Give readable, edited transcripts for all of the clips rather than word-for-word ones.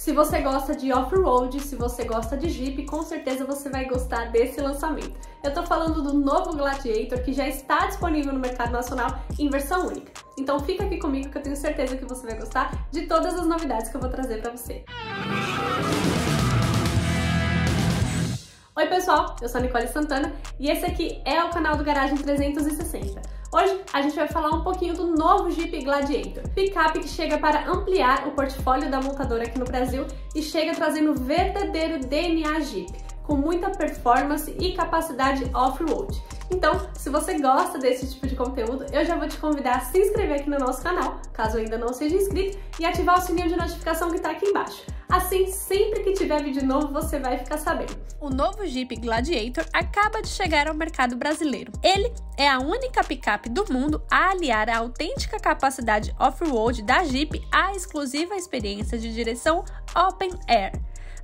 Se você gosta de off-road, se você gosta de Jeep, com certeza você vai gostar desse lançamento. Eu tô falando do novo Gladiator, que já está disponível no mercado nacional em versão única. Então fica aqui comigo que eu tenho certeza que você vai gostar de todas as novidades que eu vou trazer pra você. Oi pessoal, eu sou a Nicole Santana e esse aqui é o canal do Garagem 360. Hoje a gente vai falar um pouquinho do novo Jeep Gladiator, picape que chega para ampliar o portfólio da montadora aqui no Brasil e chega trazendo o verdadeiro DNA Jeep, com muita performance e capacidade off-road. Então, se você gosta desse tipo de conteúdo, eu já vou te convidar a se inscrever aqui no nosso canal, caso ainda não seja inscrito, e ativar o sininho de notificação que está aqui embaixo. Assim, sempre que tiver vídeo novo, você vai ficar sabendo. O novo Jeep Gladiator acaba de chegar ao mercado brasileiro. Ele é a única picape do mundo a aliar a autêntica capacidade off-road da Jeep à exclusiva experiência de direção open air.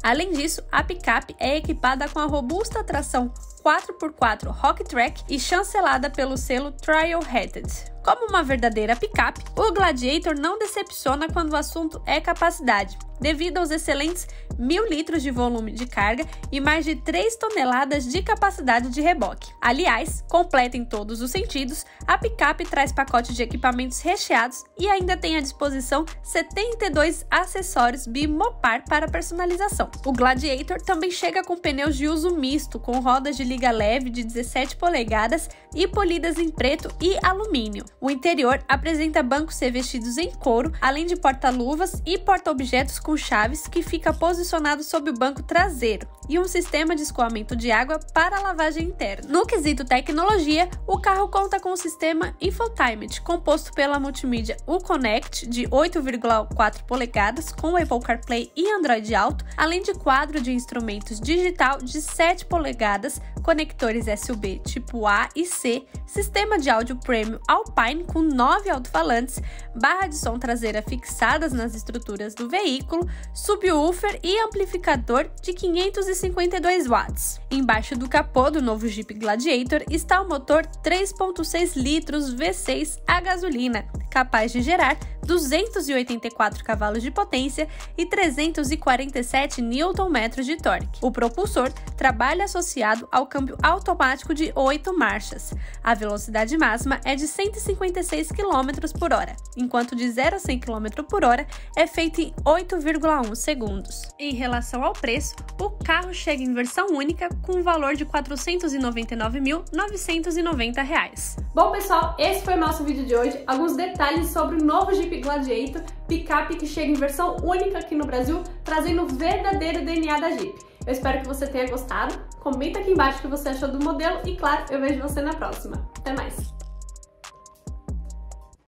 Além disso, a picape é equipada com a robusta tração 4x4 Rock Track e chancelada pelo selo Trail Rated. Como uma verdadeira picape, o Gladiator não decepciona quando o assunto é capacidade, devido aos excelentes 1.000 litros de volume de carga e mais de 3 toneladas de capacidade de reboque. Aliás, completa em todos os sentidos, a picape traz pacote de equipamentos recheados e ainda tem à disposição 72 acessórios Bimopar para personalização. O Gladiator também chega com pneus de uso misto, com rodas de liga leve de 17 polegadas e polidas em preto e alumínio. O interior apresenta bancos revestidos em couro, além de porta-luvas e porta-objetos com chaves que fica posicionado sob o banco traseiro e um sistema de escoamento de água para lavagem interna. No quesito tecnologia, o carro conta com o sistema Infotainment, composto pela multimídia Uconnect de 8,4 polegadas com Apple CarPlay e Android Auto, além de quadro de instrumentos digital de 7 polegadas, conectores SUB tipo A e C, sistema de áudio premium Alpine com 9 alto-falantes, barra de som traseira fixadas nas estruturas do veículo, subwoofer e amplificador de 552 watts. Embaixo do capô do novo Jeep Gladiator está o motor 3.6 litros V6 a gasolina, capaz de gerar 284 cavalos de potência e 347 Nm de torque. O propulsor trabalha associado ao câmbio automático de 8 marchas. A velocidade máxima é de 156 km por hora, enquanto de 0 a 100 km por hora é feito em 8,1 segundos. Em relação ao preço, o carro chega em versão única com um valor de R$ 499.990. Bom pessoal, esse foi o nosso vídeo de hoje. Alguns detalhes sobre o novo Jeep Gladiator, picape que chega em versão única aqui no Brasil, trazendo o verdadeiro DNA da Jeep. Eu espero que você tenha gostado, comenta aqui embaixo o que você achou do modelo e claro, eu vejo você na próxima. Até mais!